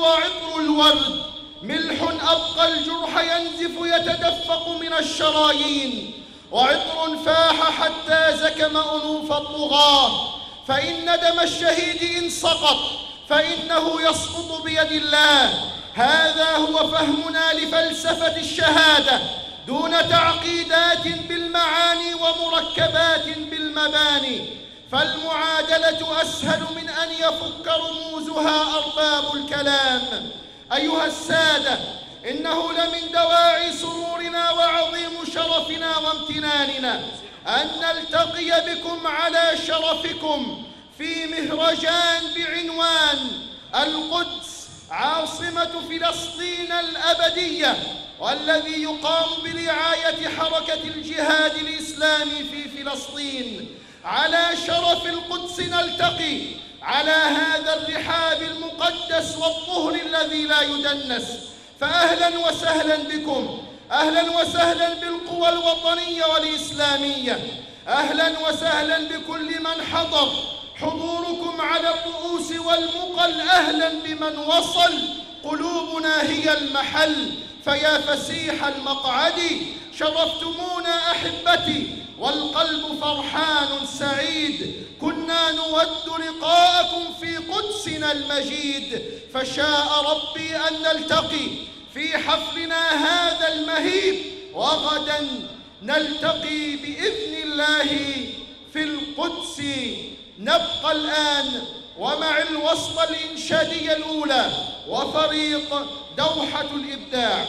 وعطر الورد، ملح أبقى الجرح ينزف يتدفق من الشرايين، وعطر فاح حتى زكم أنوف الطغاة. فإن دم الشهيد إن سقط فإنه يسقط بيد الله. هذا هو فهمنا لفلسفة الشهادة دون تعقيدات بالمعاني ومركبات بالمباني، فالمعادلة أسهل من أن يفك رموزها أرباب الكلام. أيها السادة، إنه لمن دواعي سرورنا وعظيم شرفنا وامتناننا أن نلتقي بكم على شرفكم في مهرجان بعنوان القدس عاصمة فلسطين الأبدية، والذي يقام برعاية حركة الجهاد الإسلامي في فلسطين. على شرف القدس نلتقي على هذا الرحاب المقدس والطهر الذي لا يدنس. فأهلاً وسهلاً بكم، أهلاً وسهلاً بالقوى الوطنية والإسلامية، أهلاً وسهلاً بكل من حضر. حضوركم على الرؤوس والمقل. أهلاً بمن وصل. قلوبنا هي المحل. فيا فسيح المقعد، شرفتمونا أحبتي والقلب فرحان سعيد. كنا نود لقاءكم في قدسنا المجيد، فشاء ربي أن نلتقي في حفلنا هذا المهيب، وغدا نلتقي بإذن الله في القدس. نبقى الآن ومع الوصلة الإنشادية الأولى وفريق دوحة الإبداع.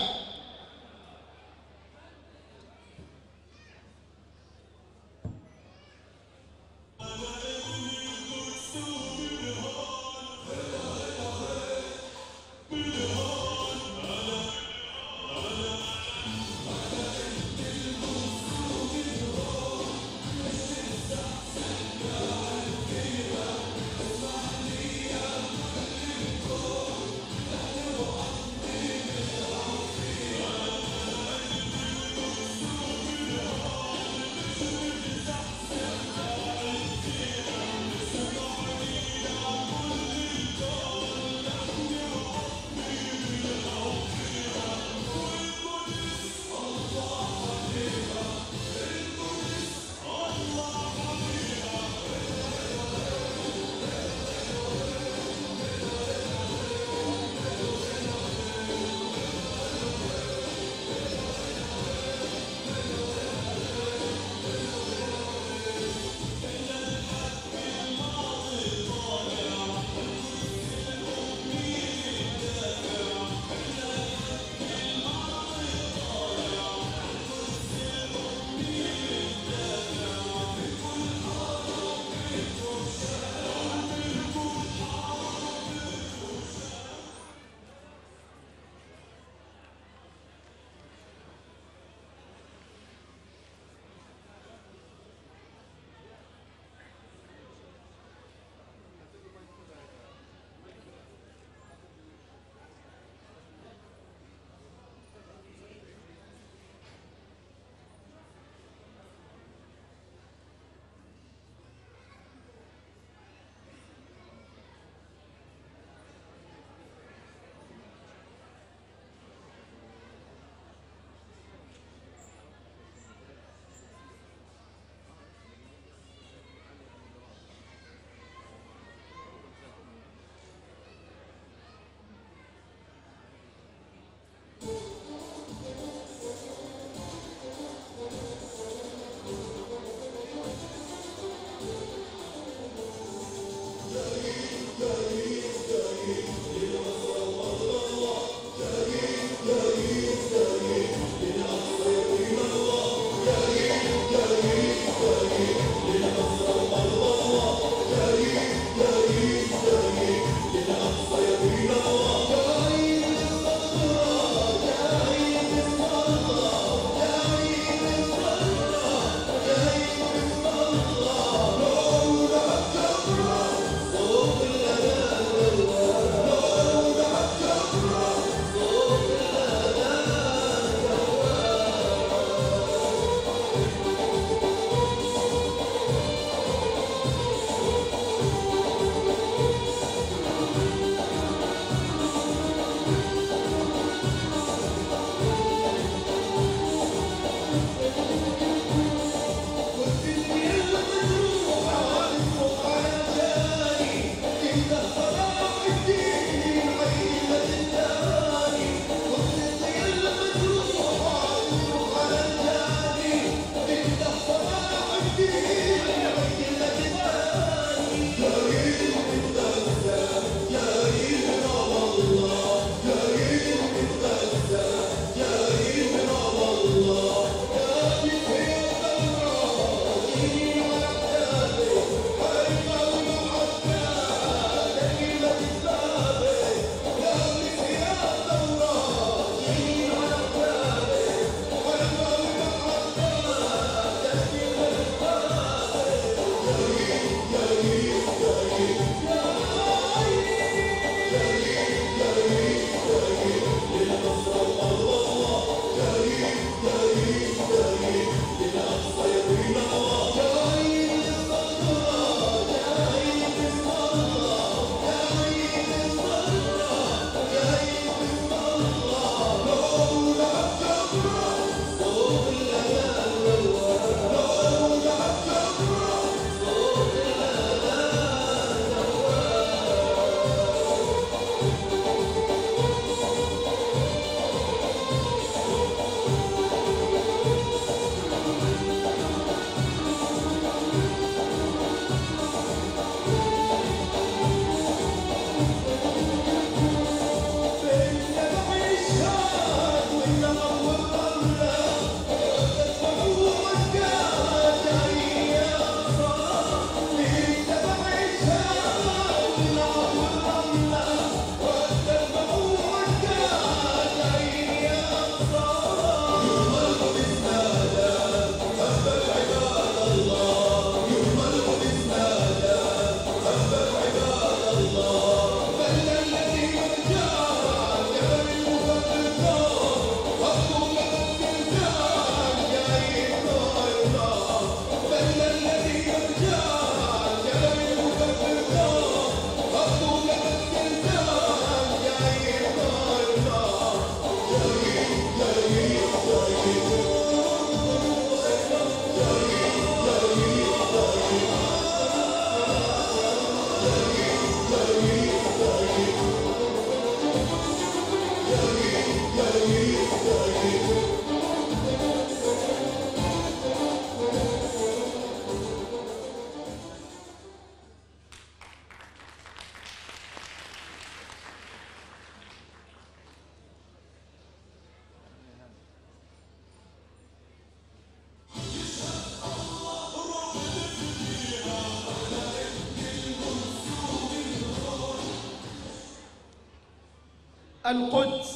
القدس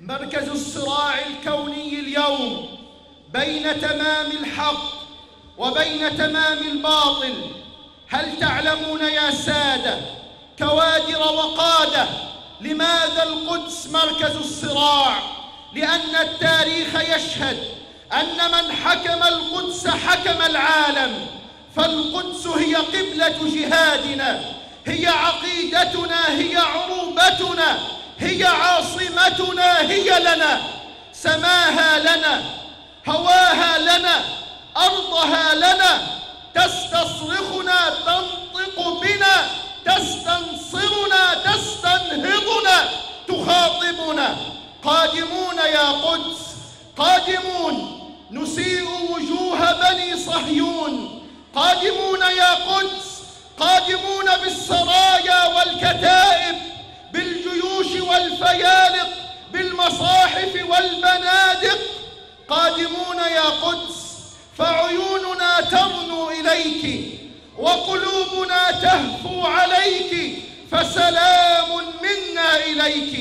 مركز الصراع الكوني اليوم بين تمام الحق وبين تمام الباطل. هل تعلمون يا سادة كوادر وقادة لماذا القدس مركز الصراع؟ لأن التاريخ يشهد أن من حكم القدس حكم العالم، فالقدس هي قبلة جهادنا، هي عقيدتنا، هي عروبتنا، هي عاصمتنا، هي لنا، سماها لنا، هواها لنا، أرضها لنا، تستصرخنا، تنطق بنا، تستنصرنا، تستنهضنا، تخاطبنا. قادمون يا قدس، قادمون، نسيء وجوه بني صهيون. قادمون يا قدس، قادمون بالسرايا والكتائب، بالجيوش والفيالق، بالمصاحف والبنادق. قادمون يا قدس، فعيوننا ترنو إليك وقلوبنا تهفو عليك، فسلام منا إليك.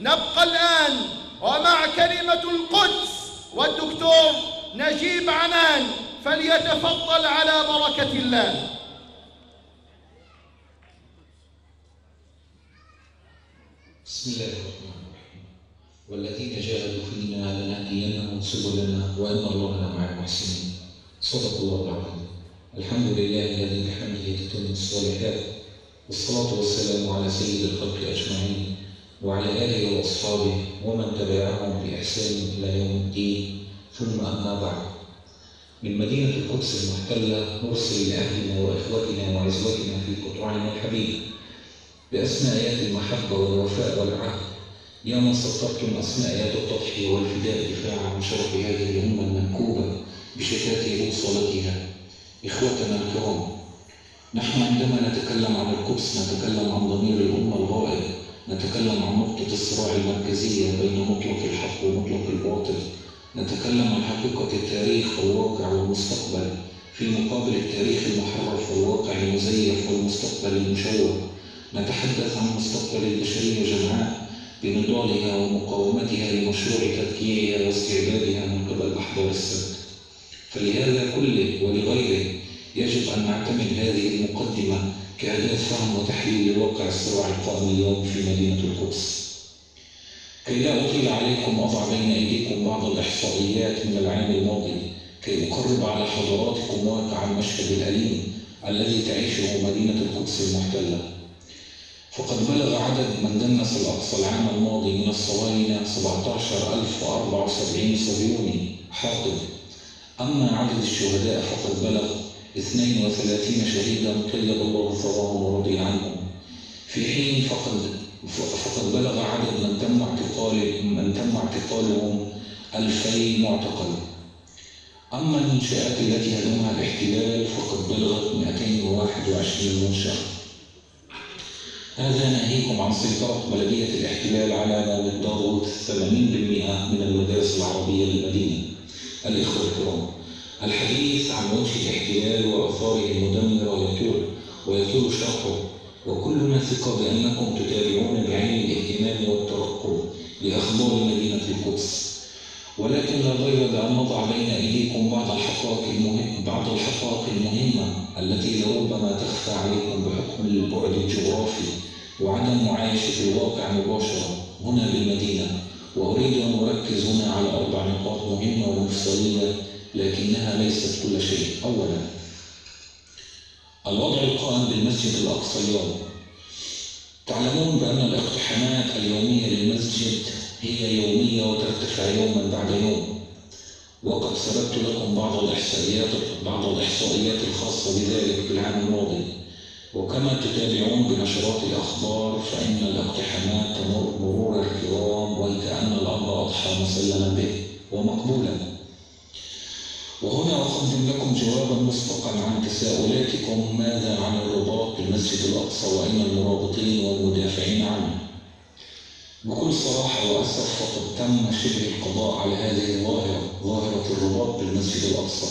نبقى الآن ومع كلمة القدس والدكتور نجيب عنان، فليتفضل على بركة الله. بسم الله الرحمن الرحيم. والذين جاهدوا فينا لنهدينهم سبلنا وأن الله مع المحسنين. صدق الله العظيم. الحمد لله الذي بحمده تتم الصالحات، والصلاة والسلام على سيد الخلق أجمعين وعلى آله وأصحابه ومن تبعهم بإحسان إلى يوم الدين. ثم أما بعد. من مدينة القدس المحتلة نرسل لأهلنا وإخوتنا وعزوتنا في قطعنا الحبيب بأسماء آيات المحبة والوفاء والعهد. يا من سطرتم أسماء آيات التضحية والفداء دفاعا عن شرف هذه الأمة المنكوبة بشتات وصلتها. إخوتنا الكرام، نحن عندما نتكلم عن القدس نتكلم عن ضمير الأمة الغائب، نتكلم عن نقطة الصراع المركزية بين مطلق الحق ومطلق الباطل، نتكلم عن حقيقة التاريخ والواقع والمستقبل في مقابل التاريخ المحرف والواقع المزيف والمستقبل المشوه. نتحدث عن مستقبل البشرية جمعاء بنضالها ومقاومتها لمشروع تذكيرها واستعبادها من قبل أحبار السد. فلهذا كله ولغيره يجب أن نعتمد هذه المقدمة كأداة فهم وتحليل لواقع الصراع القائم اليوم في مدينة القدس. كي لا أطيل عليكم أضع بين أيديكم بعض الإحصائيات من العام الماضي كي أقرب على حضراتكم واقع المشهد الأليم الذي تعيشه مدينة القدس المحتلة. فقد بلغ عدد من دنس الأقصى العام الماضي من الصهاينة 17074 صهيوني حاقد. أما عدد الشهداء فقد بلغ 32 شهيدا طيب الله ثراهم ورضي عنهم، في حين فقد بلغ عدد من تم اعتقالهم 2000 معتقل. أما المنشآت التي هدمها الاحتلال فقد بلغت 221 منشأة. هذا ناهيكم عن سيطرة بلدية الاحتلال على ما بالضبط 80% من المدارس العربية للمدينة. الإخوة الكرام، الحديث عن وجه الاحتلال وآثاره المدمرة ويطول شرحه، وكلنا ثقة بأنكم تتابعون بعين الاهتمام والترقب لأخبار مدينة القدس. ولكن لا غير بأن نضع بين أيديكم بعض الحقائق المهمة التي لربما تخفى عليكم بحكم البعد الجغرافي وعدم معايشة الواقع مباشرة هنا بالمدينة. وأريد أن أركز هنا على 4 نقاط مهمة ومفصلية لكنها ليست كل شيء. أولا، الوضع القائم بالمسجد الأقصى اليوم. تعلمون بأن الاقتحامات اليومية للمسجد هي يومية وترتفع يوما بعد يوم، وقد سردت لكم بعض الإحصائيات الخاصة بذلك بالعام الماضي. وكما تتابعون بنشرات الأخبار فإن الاقتحامات تمر مرور الكرام وكأن الأمر أضحى مسلما به ومقبولا. وهنا أقدم لكم جوابا مسبقا عن تساؤلاتكم ماذا عن الرباط بالمسجد الأقصى وأين المرابطين والمدافعين عنه؟ بكل صراحة وأسف فقد تم شبه القضاء على هذه الظاهرة، ظاهرة الرباط بالمسجد الأقصى،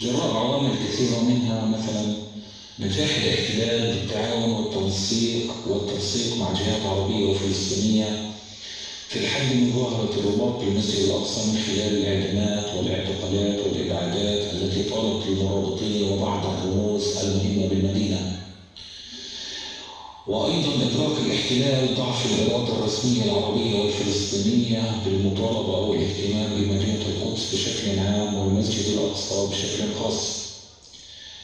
جراء عوامل كثيرة منها مثلا نجاح الاحتلال بالتعاون والتنسيق مع جهات عربية وفلسطينية في الحد من ظاهرة الرباط بالمسجد الأقصى من خلال الإعلانات والاعتقالات والإبعادات التي طالت للمرابطين وبعض الرموز المهمة بالمدينة، وأيضا إدراك الاحتلال ضعف الإرادة الرسمية العربية والفلسطينية بالمطالبة أو الاهتمام بمدينة القدس بشكل عام والمسجد الأقصى بشكل خاص،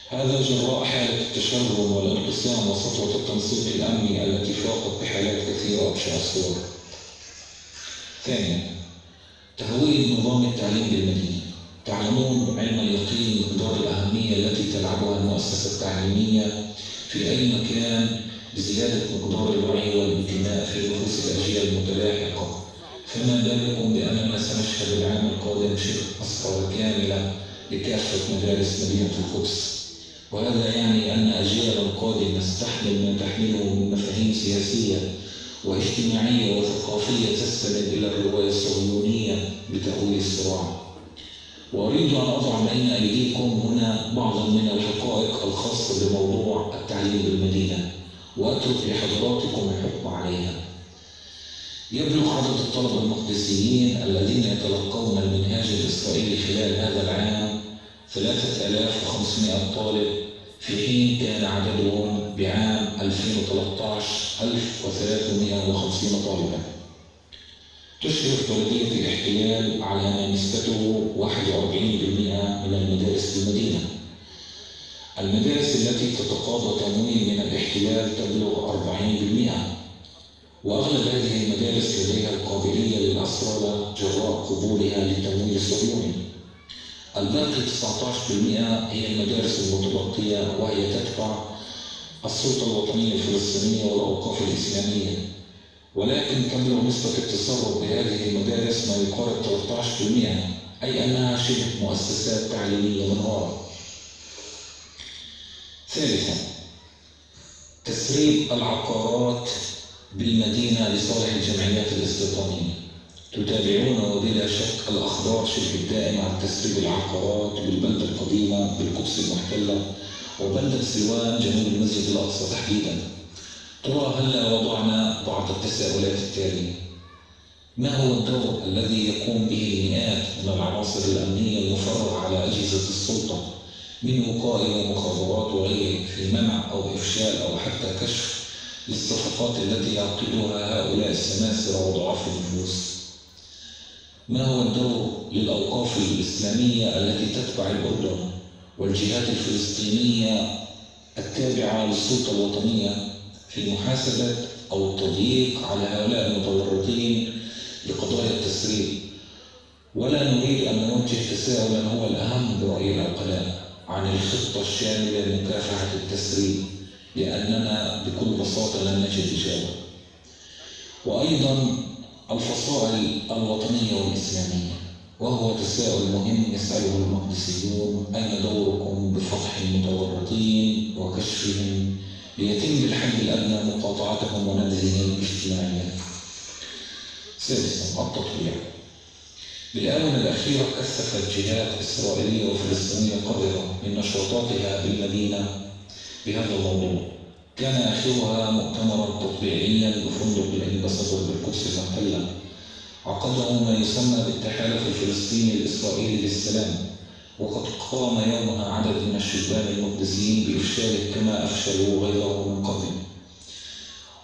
هذا جراء حالة التشرذم والانقسام وسطوة التنسيق الأمني التي فاقت بحالات كثيرة أبشع الصور. ثانيا، تهويل نظام التعليم بالمدينة. تعلمون علم اليقين مقدار الأهمية التي تلعبها المؤسسة التعليمية في أي مكان بزيادة مقدار الوعي والانتماء في نفوس الأجيال المتلاحقة، فما بالكم بأننا سنشهد العام القادم شبه أسطورة كاملة لكافة مدارس مدينة القدس، وهذا يعني أن أجيال القادمة تستحمل ما تحمله من مفاهيم سياسية واجتماعية وثقافية تستند إلى الرواية الصهيونية بتأويل الصراع. وأريد أن أضع بين أيديكم هنا بعضا من الحقائق الخاصة بموضوع التعليم بالمدينة وأترك لحضراتكم الحكم عليها. يبلغ عدد الطلبة المقدسيين الذين يتلقون المنهاج الإسرائيلي خلال هذا العام 3500 طالب، في حين كان عددهم بعام 2013 1350 طالبا. تشرف بلدية الاحتلال على ما نسبته 41% من المدارس بالمدينة. المدارس التي تتقاضى تمويل من الاحتلال تبلغ 40%، وأغلب هذه المدارس لديها القابلية للأصالة جراء قبولها للتمويل الصهيوني. الباقي 19% هي المدارس المتبقية وهي تتبع السلطة الوطنية الفلسطينية والأوقاف الإسلامية، ولكن تبلغ نسبة التسرب بهذه المدارس ما يقارب 13%، أي أنها شبه مؤسسات تعليمية منهارة. ثالثا، تسريب العقارات بالمدينة لصالح الجمعيات الاستيطانية. تتابعون وبلا شك الأخبار شبه الدائمة عن تسريب العقارات بالبلدة القديمة بالقدس المحتلة وبلدة سلوان جنوب المسجد الأقصى تحديدا. ترى هلا وضعنا بعض التساؤلات التالية: ما هو الدور الذي يقوم به مئات من العناصر الأمنية المفرغة على أجهزة السلطة من وقائع ومخابرات وغيره في منع أو إفشال أو حتى كشف للصفقات التي يعقدها هؤلاء السماسرة وضعاف النفوس؟ ما هو الدور للأوقاف الإسلامية التي تتبع الأردن والجهات الفلسطينية التابعة للسلطة الوطنية في محاسبة أو التضييق على هؤلاء المتورطين لقضايا التسريب؟ ولا نريد أن نوجه تساؤلا هو الأهم برأي العقلاء عن الخطة الشاملة لمكافحة التسريب، لأننا بكل بساطة لن نجد إجابة. وأيضا الفصائل الوطنية والإسلامية، وهو تساؤل مهم يسأله المقدسيون: أين دوركم بفضح المتورطين وكشفهم ليتم بالحد الأدنى مقاطعتهم ونبذهم اجتماعيا؟ سادسا، التطبيع. بالآونة الأخيرة كثفت جهات إسرائيلية وفلسطينية قذرة من نشاطاتها بالمدينة بهذا الموضوع، كان آخرها مؤتمرا تطبيعيا بفندق الامباسادور بالقدس المحتلة عقده ما يسمى بالتحالف الفلسطيني الإسرائيلي للسلام، وقد قام يومها عدد من الشبان المقدسيين بإفشاله كما أفشلوا غيره من قبل.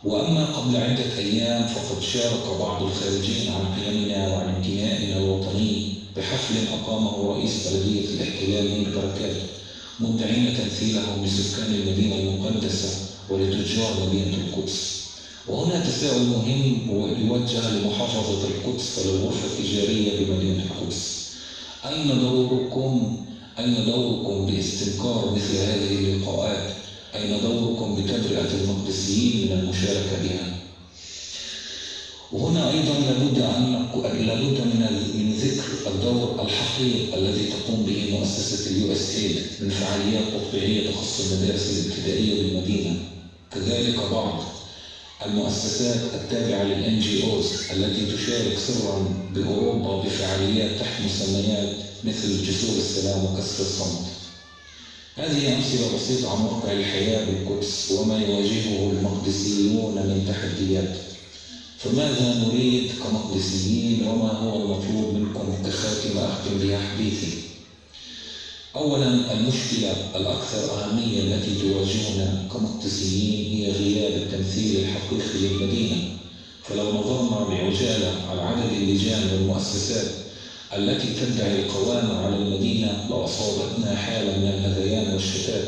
وأما قبل عدة أيام فقد شارك بعض الخارجين عن قيمنا وعن انتمائنا الوطني بحفل أقامه رئيس بلدية الاحتلال من بركات، مدعين تمثيله بسكان المدينة المقدسة ولتجار مدينة القدس. وهنا تساؤل مهم يوجه لمحافظة القدس وللغرفة التجارية بمدينة القدس: أين دوركم باستنكار مثل هذه اللقاءات؟ أين دوركم بتبرئة المقدسيين من المشاركة بها؟ وهنا أيضا لابد من ذكر الدور الحقيقي الذي تقوم به مؤسسة اليو اس ايد من فعاليات تطبيعية تخص المدارس الابتدائية بالمدينة، كذلك بعض المؤسسات التابعة للNGOs التي تشارك سرا بأوروبا بفعاليات تحت مسميات مثل جسور السلام وكسر الصمت. هذه أمثلة بسيطة عن واقع الحياة بالقدس وما يواجهه المقدسيون من تحديات. فماذا نريد كمقدسيين وما هو المطلوب منكم كخاتمة أختم بها حديثي؟ أولا، المشكلة الأكثر أهمية التي تواجهنا كمقدسيين هي غياب التمثيل الحقيقي للمدينة. فلو نظرنا بعجالة على عدد اللجان والمؤسسات التي تدعي القوام على المدينة لأصابتنا حالة من الهذيان والشتات،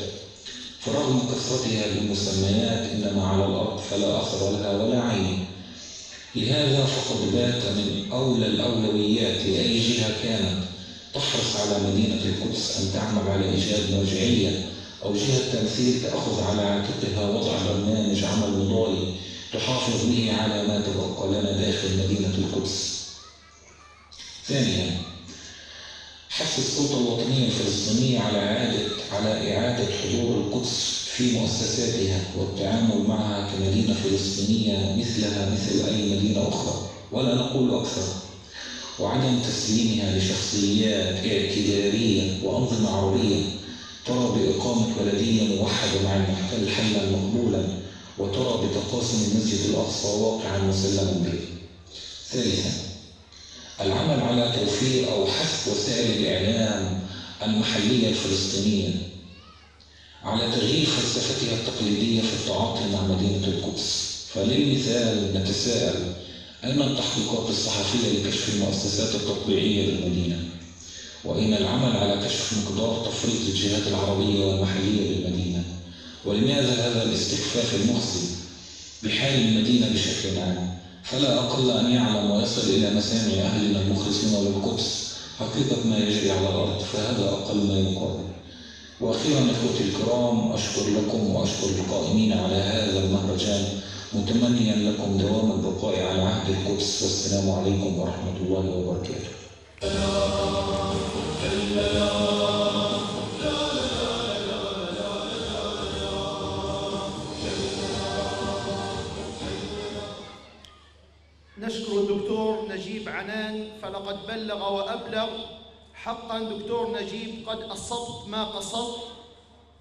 فرغم كثرتها بالمسميات إنما على الأرض فلا أثر لها ولا عين. لهذا فقد بات من أولى الأولويات لأي جهة كانت تحرص على مدينة القدس أن تعمل على إيجاد مرجعية أو جهة تمثيل تأخذ على عاتقها وضع برنامج عمل نضالي تحافظ به على ما تبقى لنا داخل مدينة القدس. ثانياً، حث السلطة الوطنية الفلسطينية على إعادة حضور القدس في مؤسساتها والتعامل معها كمدينة فلسطينية مثلها مثل أي مدينة أخرى، ولا نقول أكثر، وعدم تسليمها لشخصيات اعتدارية وأنظمة عربية ترى بإقامة بلدية موحدة مع المحتل حلا مقبولا، وترى بتقاسم المسجد الأقصى واقعا مسلما به. ثالثا، العمل على توفير أو حث وسائل الإعلام المحلية الفلسطينية على تغيير فلسفتها التقليدية في التعاطي مع مدينة القدس. فللمثال نتساءل: أين التحقيقات الصحفية لكشف المؤسسات التطبيعية للمدينة؟ وأين العمل على كشف مقدار تفريط الجهات العربية والمحلية للمدينة؟ ولماذا هذا الاستخفاف المخزي بحال المدينة بشكل عام؟ فلا أقل أن يعلم ويصل إلى مسامع أهلنا المخلصين للقدس حقيقة ما يجري على الأرض، فهذا أقل ما يقال. وأخيرا إخوتي الكرام، أشكر لكم وأشكر القائمين على هذا المهرجان، متمنيا لكم دوام البقاء على عهد القدس، والسلام عليكم ورحمة الله وبركاته. نشكر الدكتور نجيب عنان، فلقد بلغ وأبلغ. حقا دكتور نجيب قد قصدت ما قصدت.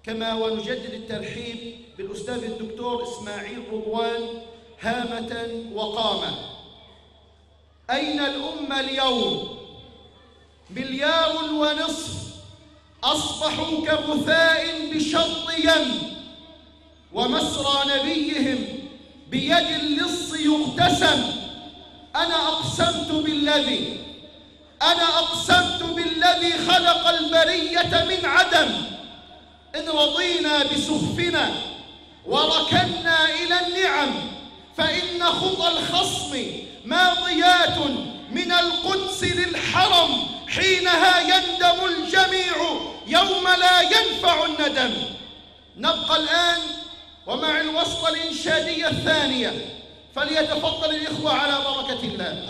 كما ونجدد الترحيب بالأستاذ الدكتور إسماعيل رضوان هامة وقامة. أين الأمة اليوم؟ 1.5 مليار أصبحوا كغثاء بشط يم، ومسرى نبيهم بيد اللص يقتسم. أنا أقسمت بالذي خلق البرية من عدم، إن رضينا بسخفنا وركنا إلى النعم، فإن خطى الخصم ماضيات من القدس للحرم، حينها يندم الجميع يوم لا ينفع الندم. نبقى الآن ومع الوسطى الإنشادية الثانية، فليتفضل الإخوة على بركة الله.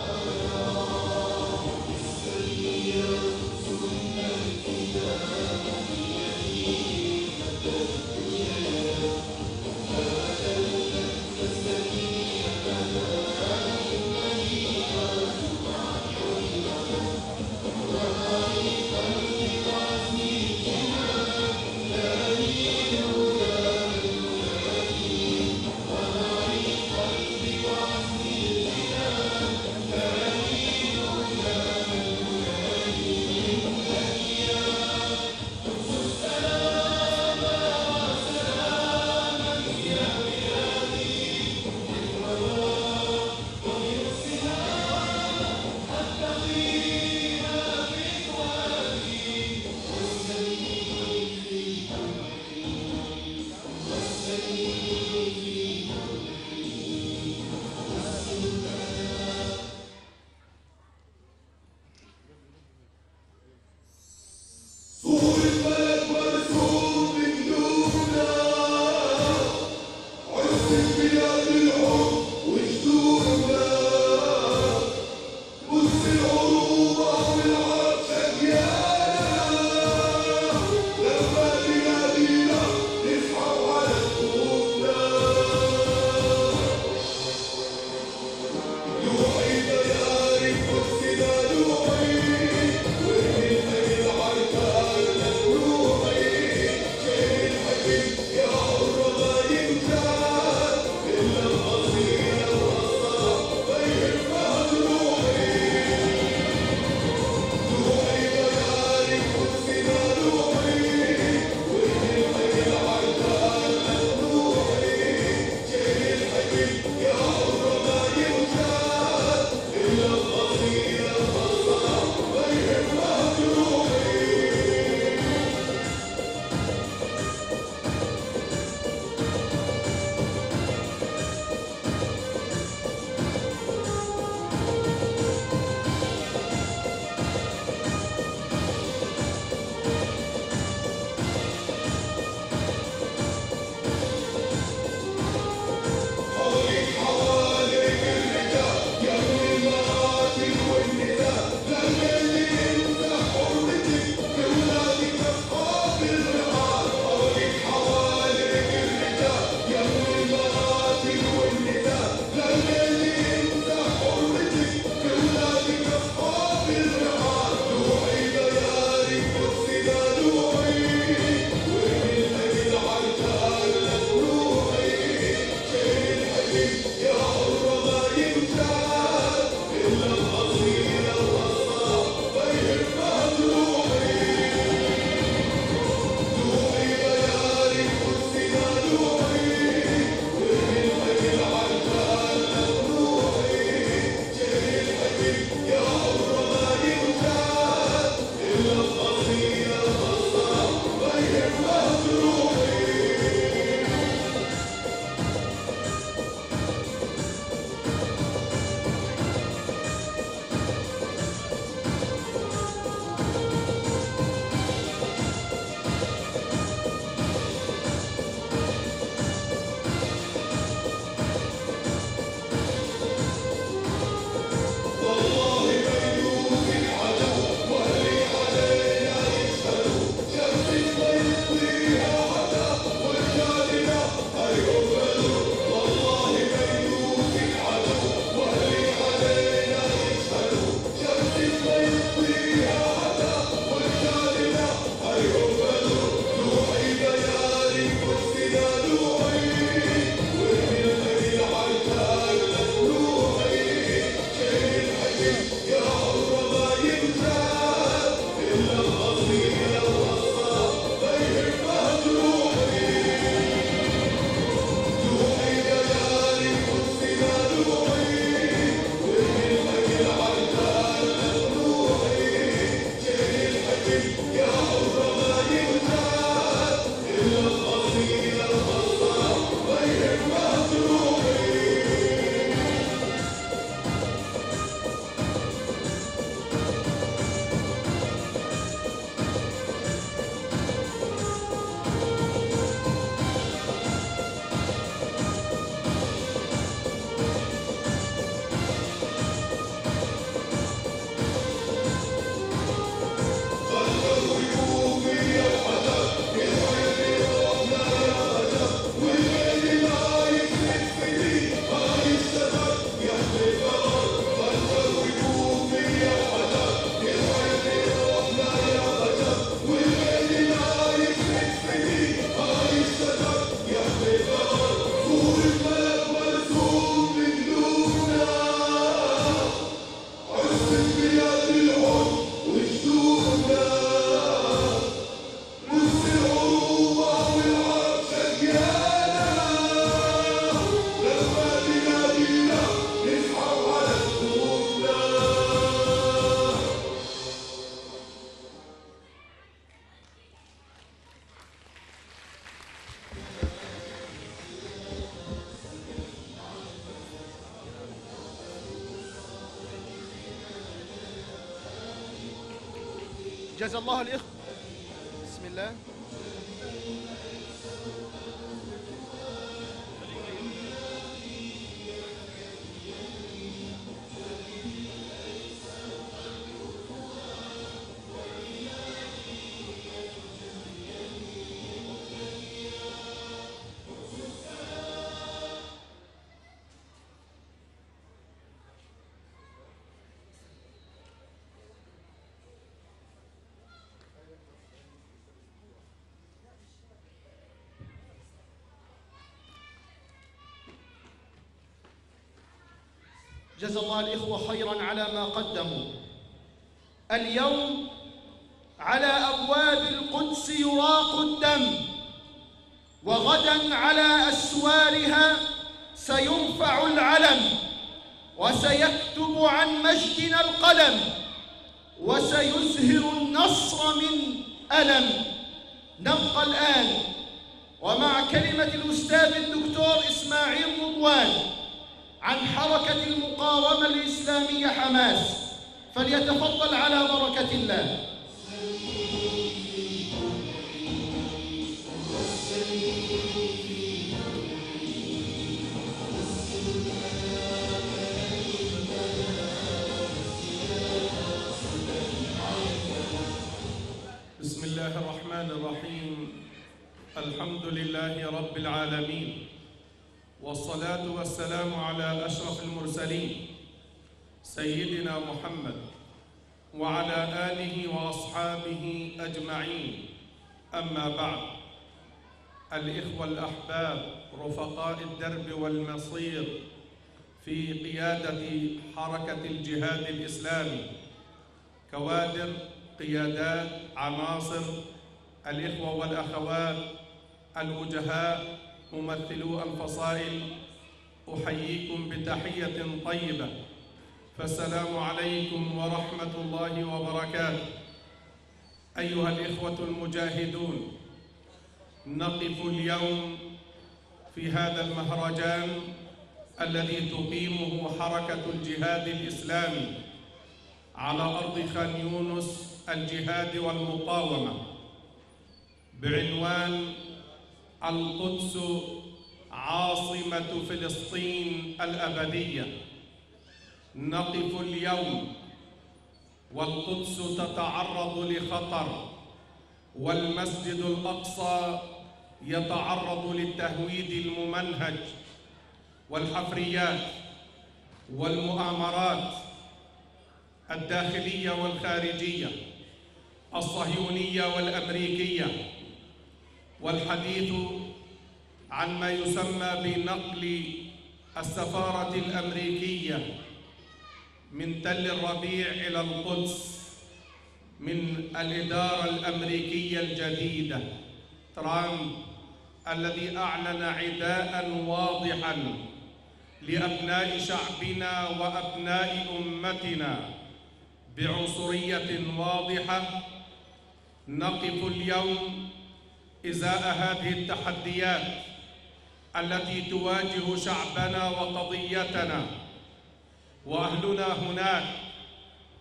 جزا الله الإخوة. بسم الله. جزا الله الإخوة خيراً على ما قدموا. اليوم على أبواب القدس يراق الدم، وغداً على أسوارها سيرفع العلم، وسيكتب عن مجدنا القلم، وسيزهر النصر من ألم. نبقى الآن ومع كلمة الأستاذ الدكتور إسماعيل رضوان عن حركة المقاومة الإسلامية حماس، فليتفضل على بركة الله. بسم الله الرحمن الرحيم. الحمد لله رب العالمين، والصلاة والسلام على أشرف المرسلين سيدنا محمد وعلى آله وأصحابه أجمعين. أما بعد، الإخوة الأحباب رفقاء الدرب والمصير في قيادة حركة الجهاد الإسلامي، كوادر، قيادات، عناصر، الإخوة والأخوات، الوجهاء، ممثلو الفصائل، أحييكم بتحية طيبة، فالسلام عليكم ورحمة الله وبركاته. أيها الإخوة المجاهدون، نقف اليوم في هذا المهرجان الذي تقيمه حركة الجهاد الإسلامي على أرض خان يونس الجهاد والمقاومة بعنوان القدس عاصمة فلسطين الأبدية. نقف اليوم والقدس تتعرض لخطر، والمسجد الأقصى يتعرض للتهويد الممنهج والحفريات والمؤامرات الداخلية والخارجية، الصهيونية والأمريكية، والحديث عن ما يسمى بنقل السفارة الأمريكية من تل الربيع إلى القدس من الإدارة الأمريكية الجديدة ترامب، الذي أعلن عداءً واضحاً لأبناء شعبنا وأبناء أمتنا بعنصرية واضحة. نقف اليوم إزاء هذه التحديات التي تواجه شعبنا وقضيتنا وأهلنا هناك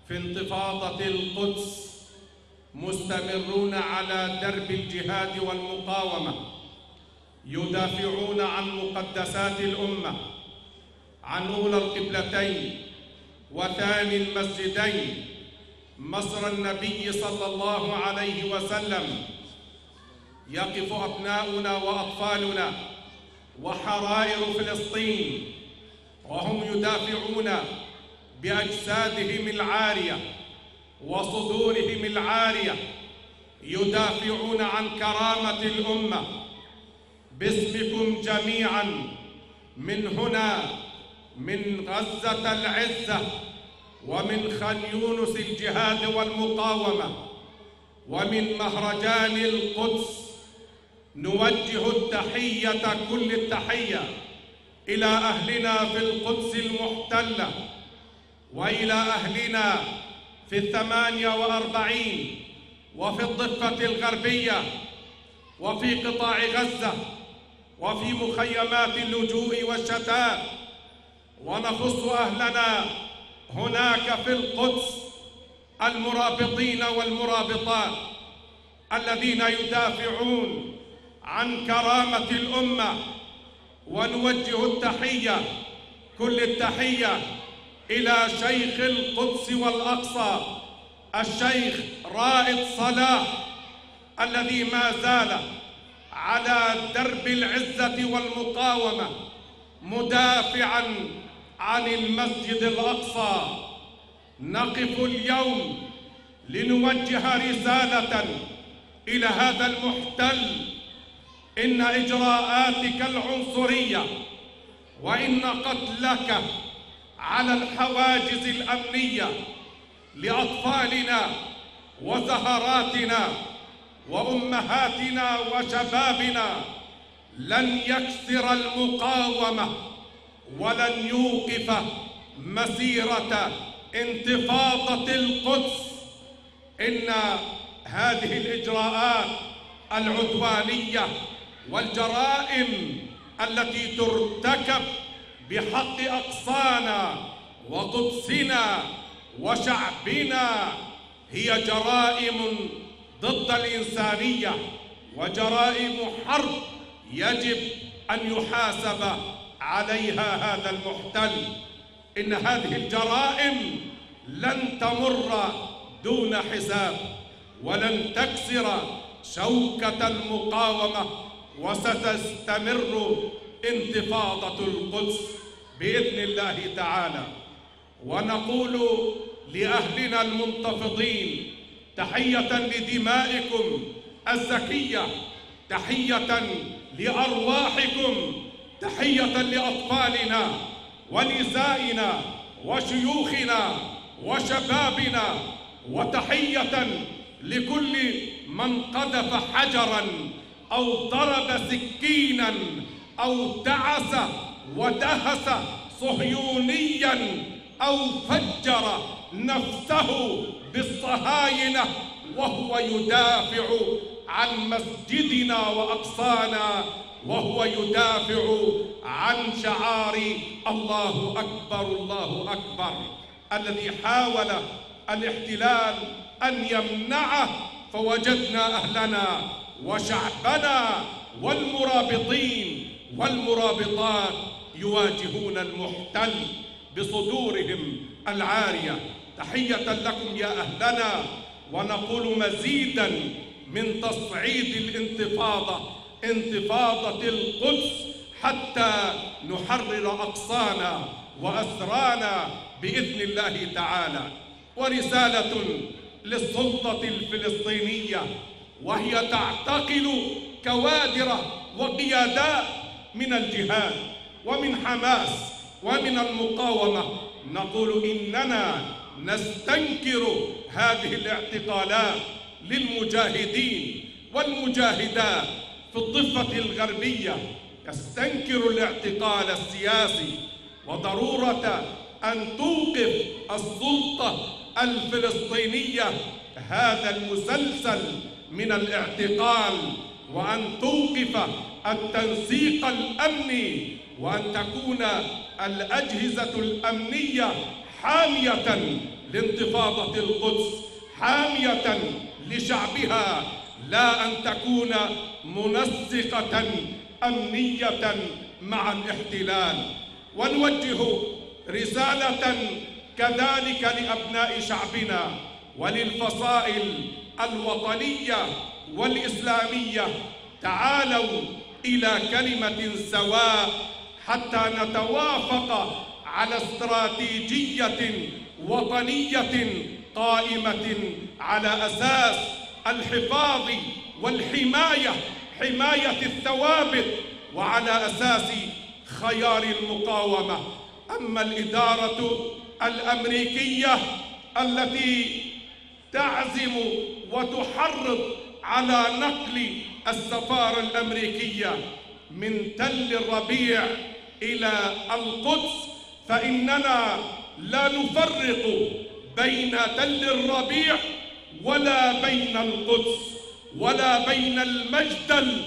في انتفاضة القدس، مستمرون على درب الجهاد والمقاومة، يدافعون عن مقدسات الأمة، عن أولى القبلتين وثاني المسجدين، مصر النبي صلى الله عليه وسلم. يقف أبناؤنا وأطفالنا وحرائر فلسطين وهم يدافعون بأجسادهم العارية وصدورهم العارية، يدافعون عن كرامة الأمة. باسمكم جميعاً من هنا، من غزة العزة ومن خان يونس الجهاد والمقاومة ومن مهرجان القدس، نوجه التحية كل التحية إلى أهلنا في القدس المحتلة، وإلى أهلنا في 48 وفي الضفة الغربية وفي قطاع غزة وفي مخيمات اللجوء والشتات، ونخص أهلنا هناك في القدس المرابطين والمرابطات الذين يدافعون عن كرامة الأمة، ونوجه التحية كل التحية إلى شيخ القدس والأقصى الشيخ رائد صلاح الذي ما زال على درب العزة والمقاومة مدافعاً عن المسجد الأقصى. نقف اليوم لنوجه رسالة إلى هذا المحتل: إن إجراءاتك العنصرية وإن قتلك على الحواجز الأمنية لأطفالنا وزهراتنا وأمهاتنا وشبابنا لن يكسر المقاومة ولن يوقف مسيرة انتفاضة القدس. إن هذه الإجراءات العدوانية والجرائم التي ترتكب بحق أقصانا وقدسنا وشعبنا هي جرائم ضد الإنسانية وجرائم حرب يجب أن يحاسب عليها هذا المحتل. إن هذه الجرائم لن تمر دون حساب ولن تكسر شوكة المقاومة، وستستمر انتفاضة القدس بإذن الله تعالى. ونقول لأهلنا المنتفضين: تحية لدمائكم الزكية، تحية لأرواحكم، تحية لأطفالنا ونسائنا وشيوخنا وشبابنا، وتحية لكل من قذف حجراً أو ضرب سكيناً أو دعس ودهس صهيونياً أو فجر نفسه بالصهاينة وهو يدافع عن مسجدنا وأقصانا، وهو يدافع عن شعار الله أكبر الله أكبر الذي حاول الاحتلال أن يمنعه. فوجدنا أهلنا وشعبنا والمرابطين والمرابطات يواجهون المحتل بصدورهم العارية. تحية لكم يا أهلنا. ونقول مزيداً من تصعيد الانتفاضة، انتفاضة القدس، حتى نحرر أقصانا وأسرانا بإذن الله تعالى. ورسالة للسلطة الفلسطينية، وهي تعتقل كوادر وقيادات من الجهاد ومن حماس ومن المقاومة، نقول إننا نستنكر هذه الاعتقالات للمجاهدين والمجاهدات في الضفة الغربية. نستنكر الاعتقال السياسي، وضرورة أن توقف السلطة الفلسطينية هذا المسلسل من الاعتقال، وأن توقف التنسيق الأمني، وأن تكون الأجهزة الأمنية حامية لانتفاضة القدس، حامية لشعبها، لا أن تكون منسقة أمنية مع الاحتلال. ونوجه رسالة كذلك لأبناء شعبنا وللفصائل الوطنية والإسلامية: تعالوا إلى كلمة سواء حتى نتوافق على استراتيجية وطنية قائمة على أساس الحفاظ والحماية، حماية الثوابت، وعلى أساس خيار المقاومة. أما الإدارة الأمريكية التي تعزم وتحرض على نقل السفارة الأمريكية من تل الربيع إلى القدس، فإننا لا نفرق بين تل الربيع ولا بين القدس ولا بين المجدل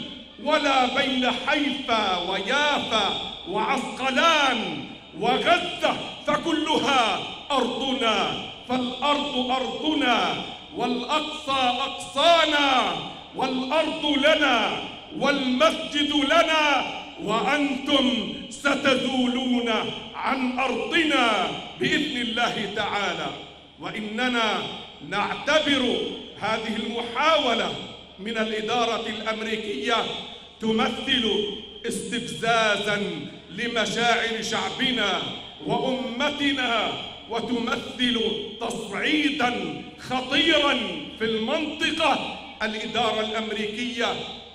ولا بين حيفا ويافا وعسقلان وغزة، فكلها أرضنا، فالأرض أرضنا والأقصى أقصانا، والأرض لنا والمسجد لنا، وأنتم ستزولون عن أرضنا بإذن الله تعالى. وإننا نعتبر هذه المحاولة من الإدارة الأمريكية تمثل استفزازاً لمشاعر شعبنا وأمتنا، وتمثل تصعيداً خطيراً في المنطقة. الإدارة الأمريكية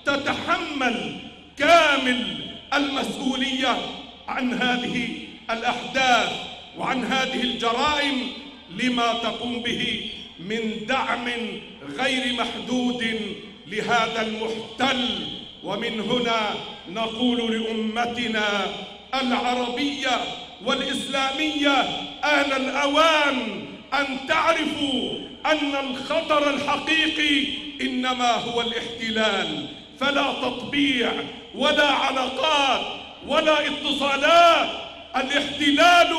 تتحمل كامل المسؤولية عن هذه الأحداث وعن هذه الجرائم لما تقوم به من دعم غير محدود لهذا المحتل. ومن هنا نقول لأمتنا العربية والإسلامية: آن الأوان أن تعرفوا أن الخطر الحقيقي إنما هو الاحتلال، فلا تطبيع ولا علاقات ولا اتصالات. الاحتلال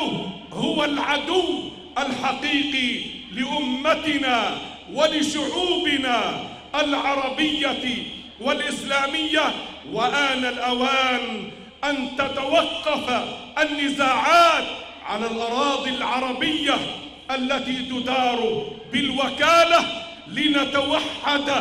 هو العدو الحقيقي لأمتنا ولشعوبنا العربية والإسلامية. وآن الأوان أن تتوقف النزاعات على الأراضي العربية التي تدار بالوكالة، لنتوحد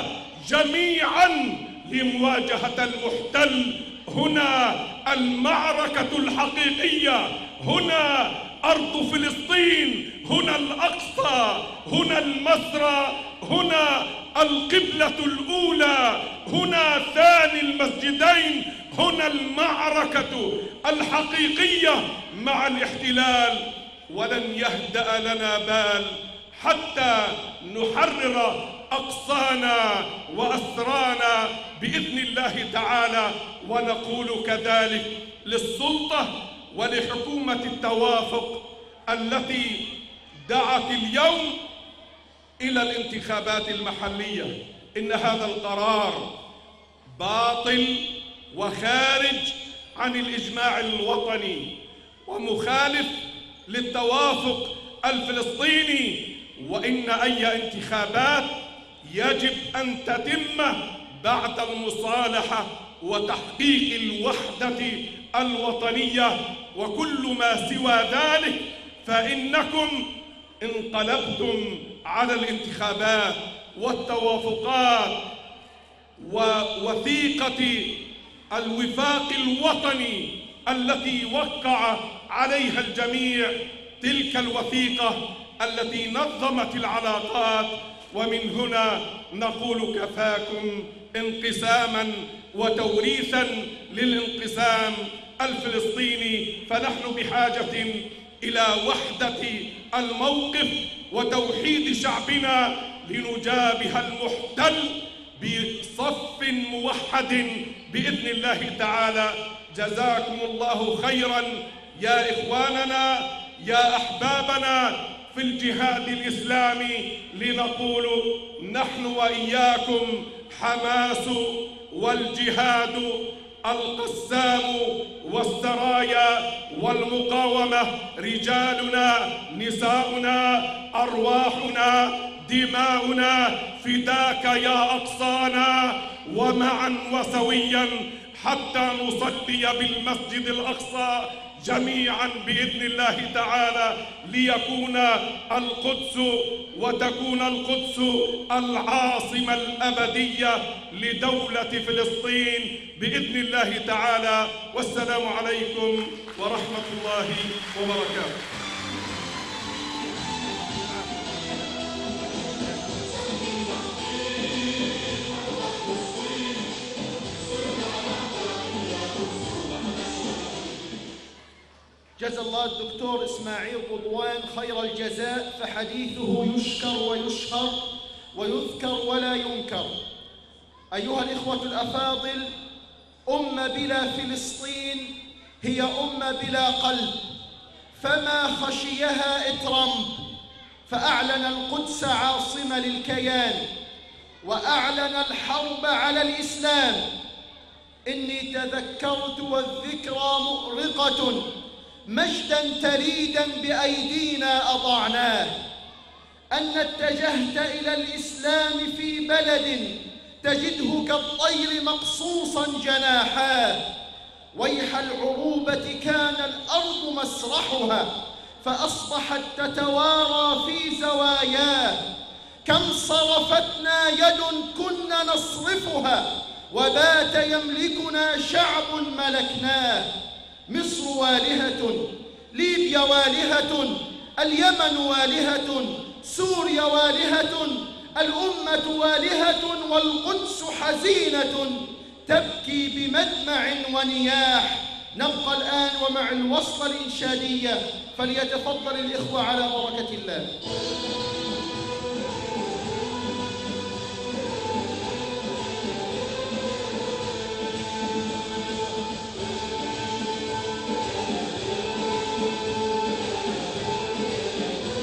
جميعاً لمواجهة المحتل. هنا المعركة الحقيقية، هنا أرض فلسطين، هنا الأقصى، هنا المسرى، هنا القبلة الأولى، هنا ثاني المسجدين، هنا المعركة الحقيقية مع الاحتلال. ولن يهدأ لنا بال حتى نحرر أقصانا وأسرانا بإذن الله تعالى. ونقول كذلك للسلطة ولحكومة التوافق التي دعت اليوم إلى الانتخابات المحلية: إن هذا القرار باطل وخارج عن الإجماع الوطني ومخالف للتوافق الفلسطيني، وإن أي انتخابات يجب أن تتم بعد المصالحة وتحقيق الوحدة الوطنية، وكل ما سوى ذلك فإنكم انقلبتم على الانتخابات والتوافقات ووثيقة الوفاق الوطني التي وقع عليها الجميع، تلك الوثيقة التي نظمت العلاقات. ومن هنا نقول: كفاكم انقساماً وتوريثاً للانقسام الفلسطيني. فنحن بحاجة إلى وحدة الموقف وتوحيد شعبنا لنجابه المحتل بصف موحد بإذن الله تعالى. جزاكم الله خيراً يا إخواننا، يا أحبابنا في الجهاد الإسلامي. لنقول نحن وإياكم: حماس والجهاد، القسام والسرايا والمقاومة، رجالنا نساؤنا أرواحنا دماؤنا، فداك يا أقصانا. ومعا وسويا حتى نصلي بالمسجد الأقصى جميعا بإذن الله تعالى، ليكون القدس وتكون القدس العاصمة الأبدية لدولة فلسطين بإذن الله تعالى. والسلام عليكم ورحمة الله وبركاته. جزا الله الدكتور إسماعيل رضوان خير الجزاء، فحديثه يشكر ويشهر ويذكر ولا ينكر. أيها الإخوة الأفاضل، أمة بلا فلسطين هي أمة بلا قلب، فما خشيها ترامب، فأعلن القدس عاصمة للكيان وأعلن الحرب على الإسلام. إني تذكرت والذكرى مؤرقة، مجداً تليداً بأيدينا أطعناه، أن اتجهت إلى الإسلام في بلد تجده كالطير مقصوصا جناحاه، ويح العروبة كان الأرض مسرحها فأصبحت تتوارى في زواياه. كم صرفتنا يد كنا نصرفها وبات يملكنا شعب ملكناه. مصر والهة، ليبيا والهة، اليمن والهة، سوريا والهة، الأمة والهة، والقدس حزينة تبكي بمدمع ونياح. نبقى الآن ومع الوصلة الإنشادية، فليتفضل الإخوة على بركة الله.